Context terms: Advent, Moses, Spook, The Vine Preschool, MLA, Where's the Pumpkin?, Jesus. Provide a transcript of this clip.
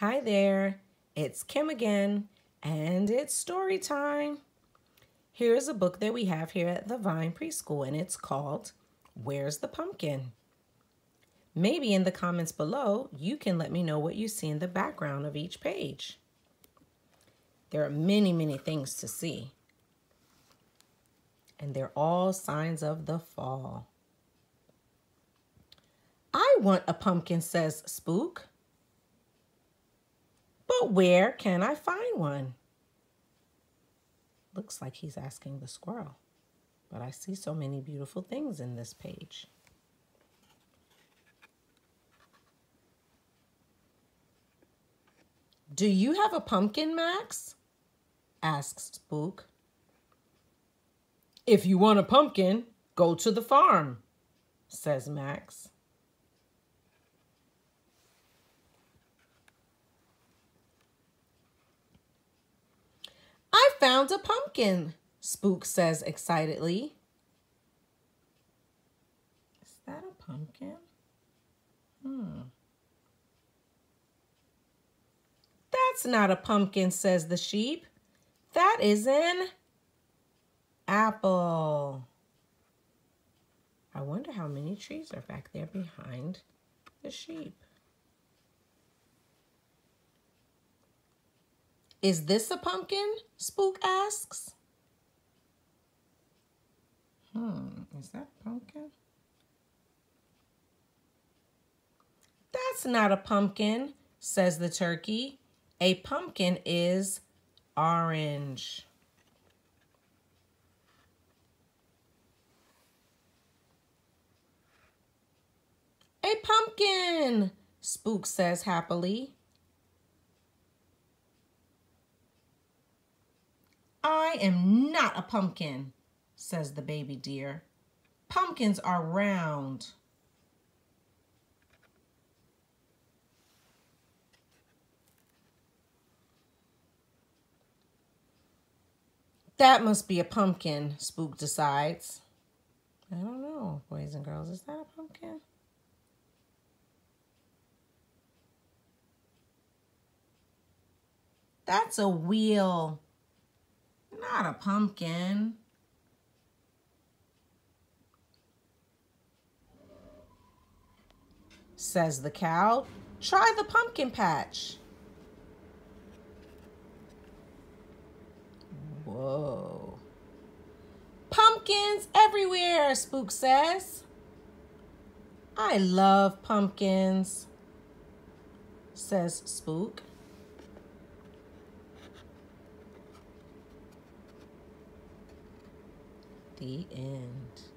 Hi there, it's Kim again, and it's story time. Here's a book that we have here at The Vine Preschool, and it's called Where's the Pumpkin? Maybe in the comments below, you can let me know what you see in the background of each page. There are many, many things to see, and they're all signs of the fall. I want a pumpkin, says Spook. But where can I find one? Looks like he's asking the squirrel, but I see so many beautiful things in this page. Do you have a pumpkin, Max? Asks Spook. If you want a pumpkin, go to the farm, says Max. I found a pumpkin, Spook says excitedly. Is that a pumpkin? That's not a pumpkin, says the sheep. That is an apple. I wonder how many trees are back there behind the sheep. Is this a pumpkin? Spook asks. Is that a pumpkin? That's not a pumpkin, says the turkey. A pumpkin is orange. A pumpkin, Spook says happily. I am not a pumpkin, says the baby deer. Pumpkins are round. That must be a pumpkin, Spook decides. I don't know, boys and girls, is that a pumpkin? That's a wheel. Not a pumpkin. Says the cow. Try the pumpkin patch. Whoa. Pumpkins everywhere, Spook says. I love pumpkins, says Spook. The end.